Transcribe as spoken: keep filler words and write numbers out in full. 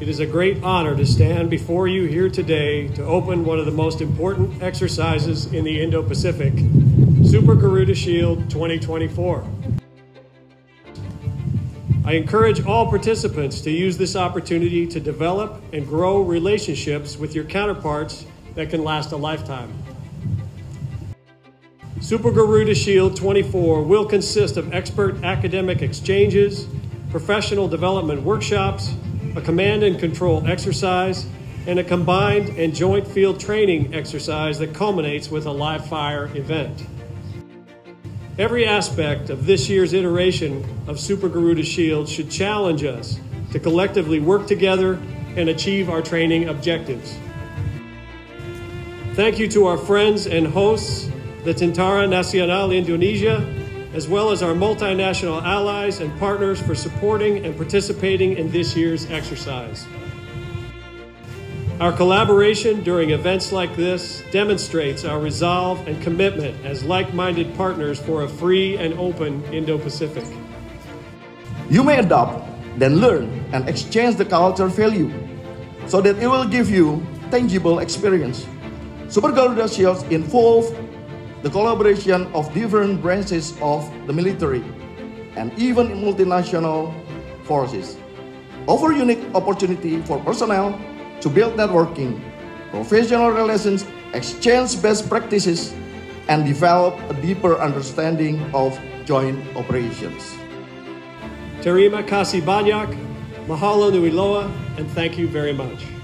It is a great honor to stand before you here today to open one of the most important exercises in the Indo-Pacific, Super Garuda Shield twenty twenty-four. I encourage all participants to use this opportunity to develop and grow relationships with your counterparts that can last a lifetime. Super Garuda Shield twenty-four will consist of expert academic exchanges, professional development workshops, a command and control exercise, and a combined and joint field training exercise that culminates with a live fire event. Every aspect of this year's iteration of Super Garuda Shield should challenge us to collectively work together and achieve our training objectives. Thank you to our friends and hosts, the Tentara Nasional Indonesia, as well as our multinational allies and partners for supporting and participating in this year's exercise. Our collaboration during events like this demonstrates our resolve and commitment as like-minded partners for a free and open Indo-Pacific. You may adopt, then learn and exchange the cultural value so that it will give you tangible experience. Super Garuda Shields involve the collaboration of different branches of the military and even multinational forces, offer unique opportunity for personnel to build networking, professional relations, exchange best practices, and develop a deeper understanding of joint operations. Terima kasih banyak, mahalo nui loa, and thank you very much.